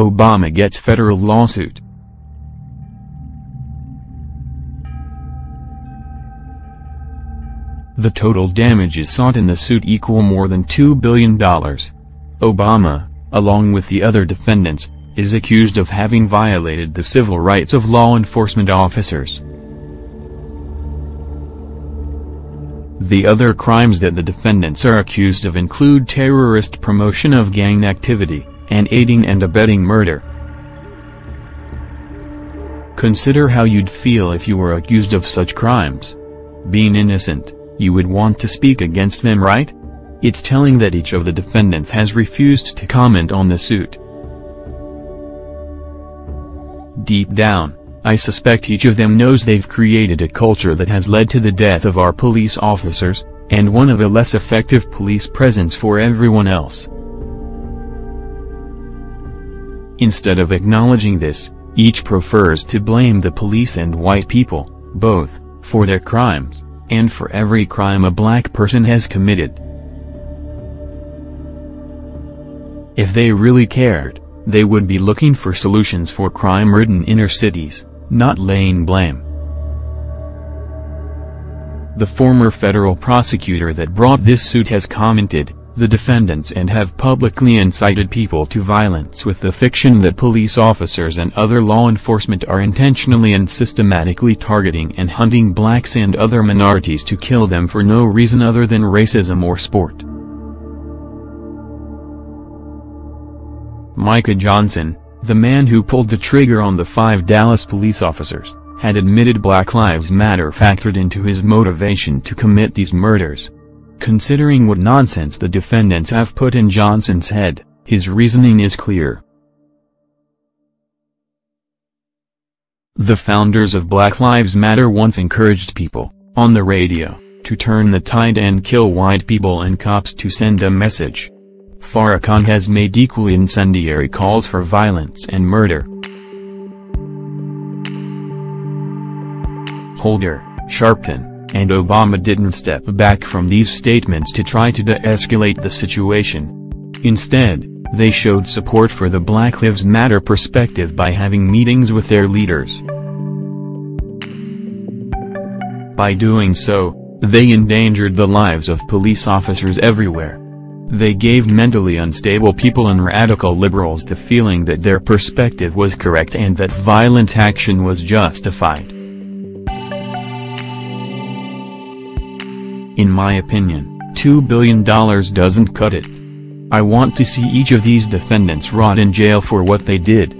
Obama gets federal lawsuit. The total damages sought in the suit equal more than $2 billion. Obama, along with the other defendants, is accused of having violated the civil rights of law enforcement officers. The other crimes that the defendants are accused of include terrorist promotion of gang activity, and aiding and abetting murder. Consider how you'd feel if you were accused of such crimes. Being innocent, you would want to speak against them, right? It's telling that each of the defendants has refused to comment on the suit. Deep down, I suspect each of them knows they've created a culture that has led to the death of our police officers, and one of a less effective police presence for everyone else. Instead of acknowledging this, each prefers to blame the police and white people, both, for their crimes, and for every crime a black person has committed. If they really cared, they would be looking for solutions for crime-ridden inner cities, not laying blame. The former federal prosecutor that brought this suit has commented, "The defendants have publicly incited people to violence with the fiction that police officers and other law enforcement are intentionally and systematically targeting and hunting blacks and other minorities to kill them for no reason other than racism or sport." Micah Johnson, the man who pulled the trigger on the 5 Dallas police officers, had admitted Black Lives Matter factored into his motivation to commit these murders. Considering what nonsense the defendants have put in Johnson's head, his reasoning is clear. The founders of Black Lives Matter once encouraged people, on the radio, to turn the tide and kill white people and cops to send a message. Farrakhan has made equally incendiary calls for violence and murder. Holder, Sharpton, and Obama didn't step back from these statements to try to de-escalate the situation. Instead, they showed support for the Black Lives Matter perspective by having meetings with their leaders. By doing so, they endangered the lives of police officers everywhere. They gave mentally unstable people and radical liberals the feeling that their perspective was correct and that violent action was justified. In my opinion, $2 billion doesn't cut it. I want to see each of these defendants rot in jail for what they did.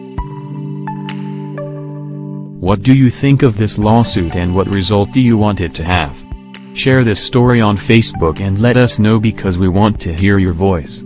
What do you think of this lawsuit and what result do you want it to have? Share this story on Facebook and let us know because we want to hear your voice.